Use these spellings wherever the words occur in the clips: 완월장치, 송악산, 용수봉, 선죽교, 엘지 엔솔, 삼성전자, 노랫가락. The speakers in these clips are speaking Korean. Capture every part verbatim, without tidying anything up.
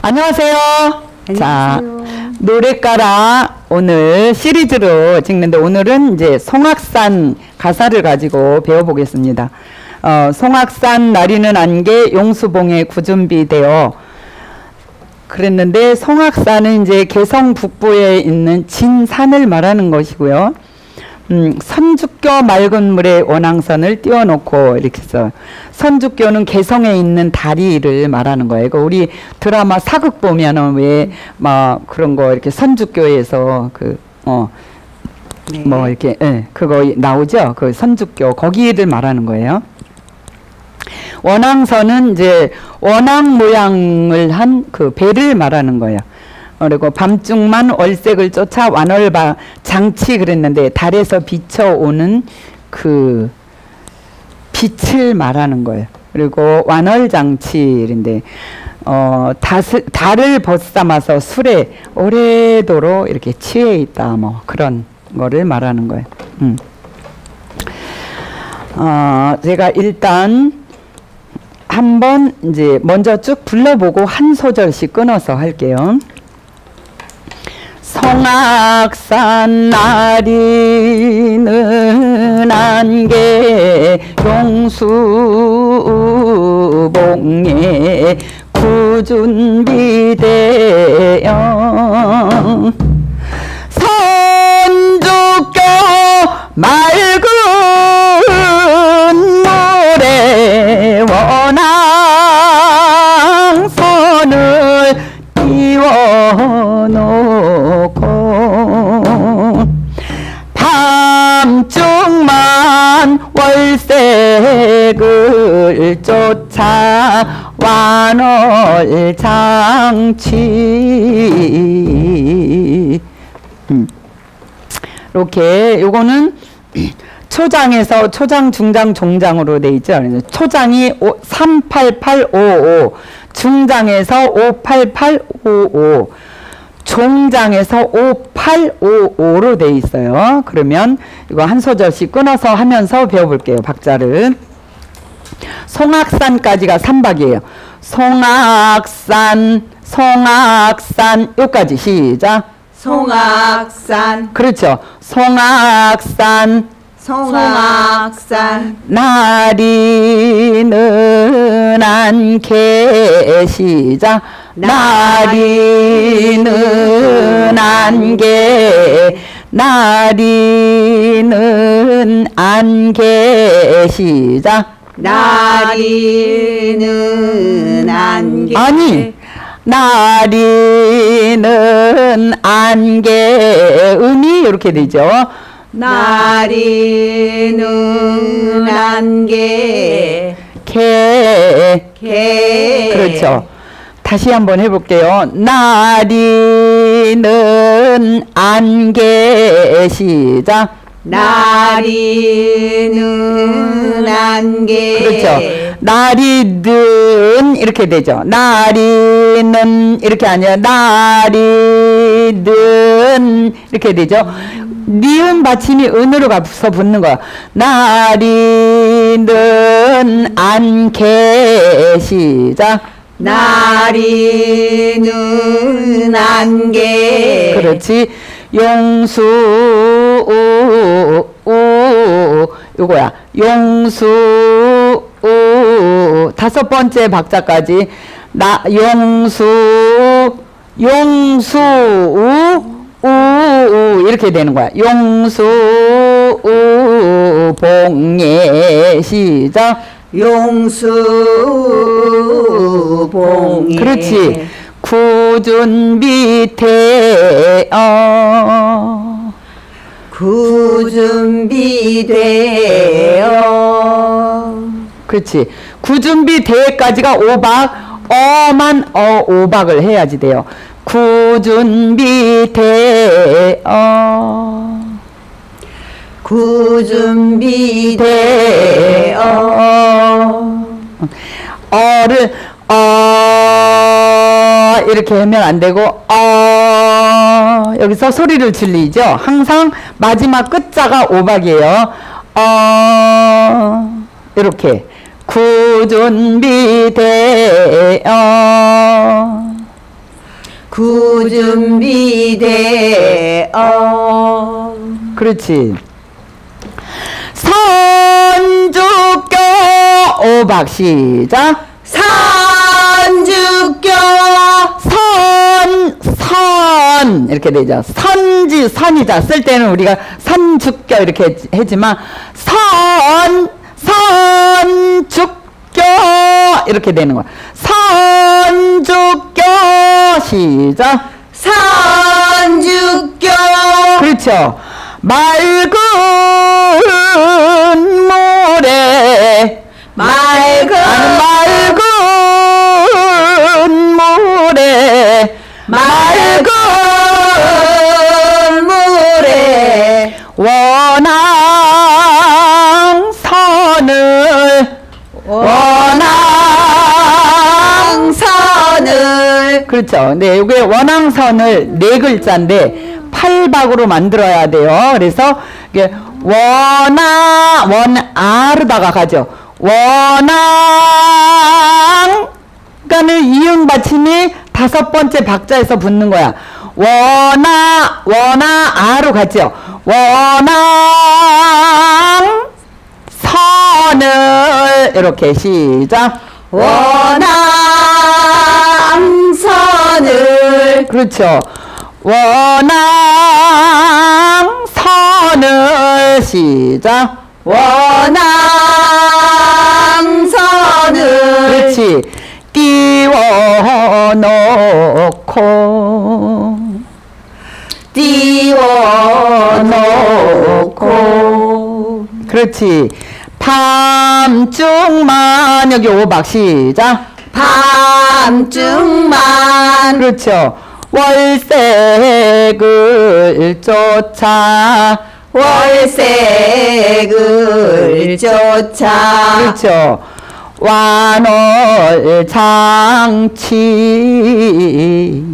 안녕하세요. 안녕하세요. 자, 노래가라 오늘 시리즈로 찍는데 오늘은 이제 송악산 가사를 가지고 배워보겠습니다. 어, 송악산 나리는 안개 용수봉에 구준비되어 그랬는데 송악산은 이제 개성 북부에 있는 진산을 말하는 것이고요. 음, 선죽교 맑은 물에 원앙선을 띄워놓고 이렇게 해서 선죽교는 개성에 있는 다리를 말하는 거예요. 그러니까 우리 드라마 사극 보면은 왜 막 그런 거 이렇게 선죽교에서 그 어 뭐 네. 이렇게 예, 그거 나오죠. 그 선죽교 거기를 말하는 거예요. 원앙선은 이제 원앙 모양을 한 그 배를 말하는 거예요. 그리고 밤중만 월색을 쫓아 완월장치 그랬는데 달에서 비쳐오는 그 빛을 말하는 거예요. 그리고 완월장치인데 어, 다스, 달을 벗삼아서 술에 오래도록 이렇게 취해 있다 뭐 그런 거를 말하는 거예요. 음. 어, 제가 일단 한번 이제 먼저 쭉 불러보고 한 소절씩 끊어서 할게요. 송악산 나리는 안개 용수봉에 구준비되어 선죽교 맑은 물에 원앙선을 띄워놓고 밤중만 월색을 쫓아 완월장치 음. 이렇게 요거는 초장에서 초장, 중장, 종장으로 돼 있죠. 초장이 삼, 팔, 팔, 오, 오, 중장에서 오, 팔, 팔, 오, 오, 종장에서 오, 팔, 오, 오로 돼 있어요. 그러면 이거 한 소절씩 끊어서 하면서 배워볼게요. 박자를. 송악산까지가 삼 박이에요. 송악산, 송악산, 여기까지 시작. 송악산. 그렇죠. 송악산. 송악산 나리는 안개 시작 나리는 안개 나리는 안개 시작 나리는 안개 아니 나리는 안개 음이 이렇게 되죠. 나리는 안개 개 개 그렇죠. 다시 한번 해볼게요. 나리는 안개 시작 나리는 안개 그렇죠. 나리는 이렇게 되죠. 나리는 이렇게 아니에요. 나리는 이렇게 되죠. 니은 받침이 은으로 가서 붙는 거야. 나리는 안개 시작 나리는 안개 그렇지 용수 오, 오, 요거야 용수 오, 다섯 번째 박자까지 나 용수 용수 우 우 이렇게 되는 거야. 용수봉에 시작 용수봉에 그렇지 구준비되어 구준비되어 그렇지 구준비되어까지가 오박 어만 어 오박을 해야지 돼요. 구준비되어 구준비되어 어를 어 아 이렇게 하면 안 되고 아 여기서 소리를 줄이죠. 항상 마지막 끝자가 오박이에요. 아 이렇게 구준비되어 구준비되어 그렇지. 선죽교 오박 시작. 선죽교 선, 선 이렇게 되죠. 선지 선이자 쓸 때는 우리가 선죽교 이렇게 했지만 선, 선죽교 이렇게 되는 거야. 선죽교 시작. 선죽교 그렇죠. 맑은 모래 맑은 맑은 모래 맑은 모래 원앙선을 원앙선을 그렇죠. 네, 이게 원앙선을 네 글자인데 팔박으로 만들어야 돼요. 그래서 이게 원아 원아르다가 가죠. 원앙 그러니까는 이응 받침이 다섯 번째 박자에서 붙는 거야. 원아 원아아로 갔죠. 원앙 선을 이렇게 시작. 원앙 선을 그렇죠. 원앙선을 시작. 원앙선을 그렇지. 띄워놓고 띄워놓고 그렇지. 밤중만 여기 오박 시작. 밤중만 그렇죠. 월색을 쫓아 월색을 쫓아 그렇죠. 완월장치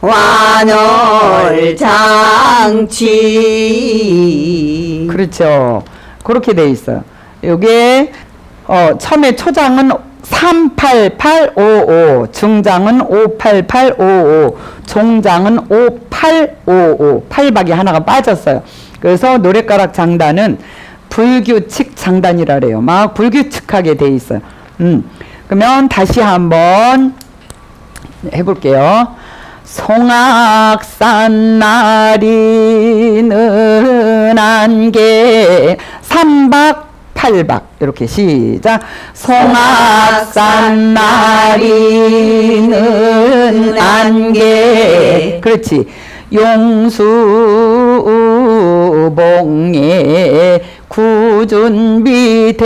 완월장치 그렇죠. 그렇게 돼 있어요. 요게 어, 처음에 초장은 삼, 팔, 팔, 오, 오 중장은 오, 팔, 팔, 오, 오 종장은 오, 팔, 오, 오 팔박이 하나가 빠졌어요. 그래서 노랫가락 장단은 불규칙 장단이라 그래요. 막 불규칙하게 돼 있어요. 음. 그러면 다시 한번 해볼게요. 송악산 나리는 안개 삼박 팔박 이렇게 시작. 송악산 나리는 안개 그렇지. 용수봉에 구준비되어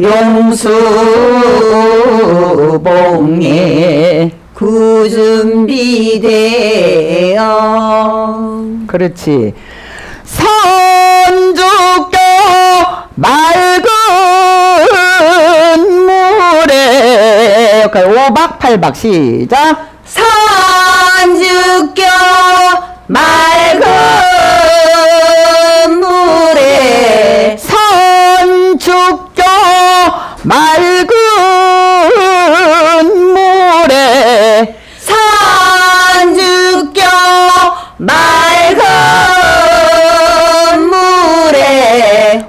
용수봉에 구준비되어 그렇지. 선죽교 맑은 물에 오박 팔박 시작. 선죽교 맑은 물에 선죽교 맑은 물에 선죽교 맑은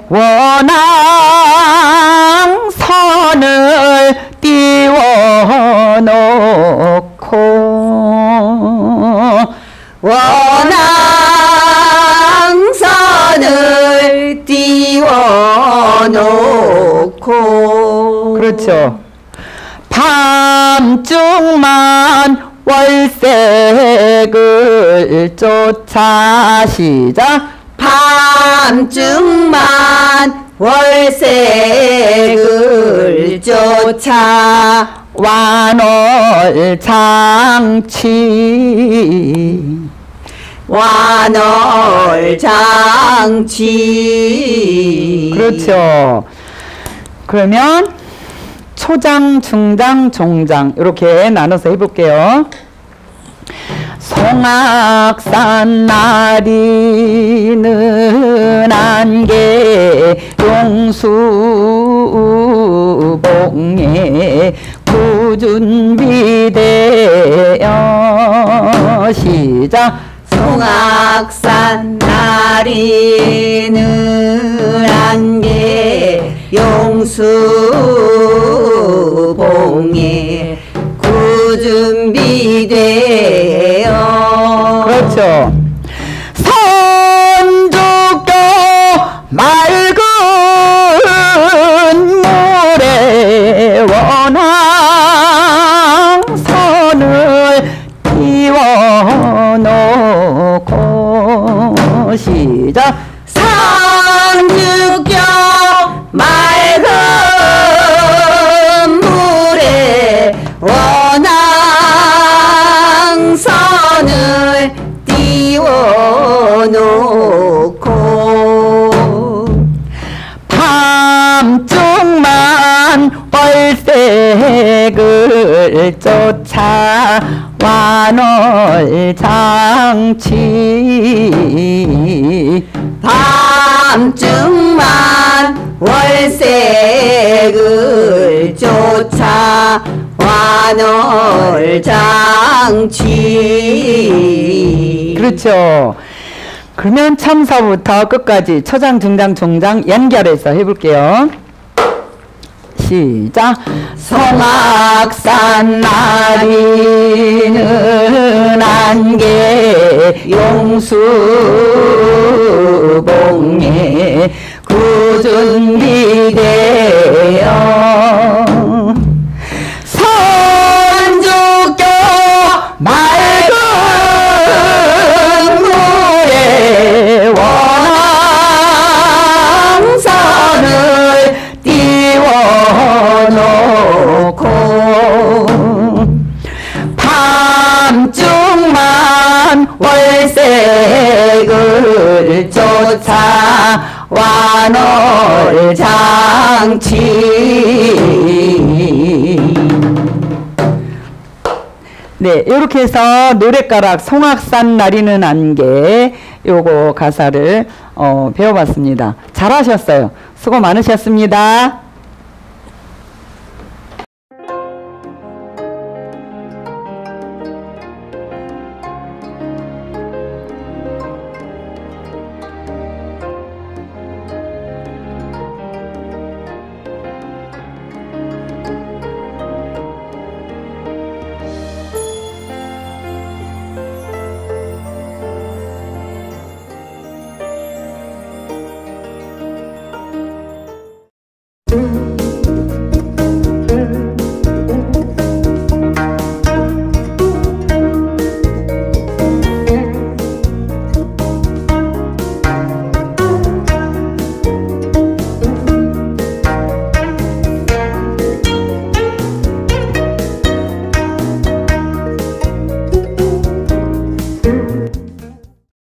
원앙선을 띄워놓고 원앙선을 띄워놓고 그렇죠. 밤중만 월색을 쫓아 시작. 밤중만 월색을 쫓아 완월장치 완월장치 그렇죠. 그러면 초장, 중장, 종장 이렇게 나눠서 해볼게요. 송악산 나리는 안개 용수봉에 구준비되어 시작. 송악산 나리는 안개 용수봉에 구준비되어. 그렇죠. 선죽교 맑은 물에 원앙선을 띄워놓고 시작. 선죽교 맑은 물에 원앙선을 띄워놓고 밤중만 월색을 쫓아 완월장치 밤중만 월색을 쫓아 완월장치. 그렇죠. 그러면 참서부터 끝까지 초장, 중장, 종장 연결해서 해볼게요. 시작. 송악산 나리는 안개 용수봉에 구준비되어 선죽교 맑은 물에 원앙선을 띄워놓고 밤중만 월색을 쫓아 완월장치. 네, 이렇게 해서 노랫가락 송악산 나리는 안개 요거 가사를 어, 배워봤습니다. 잘하셨어요. 수고 많으셨습니다.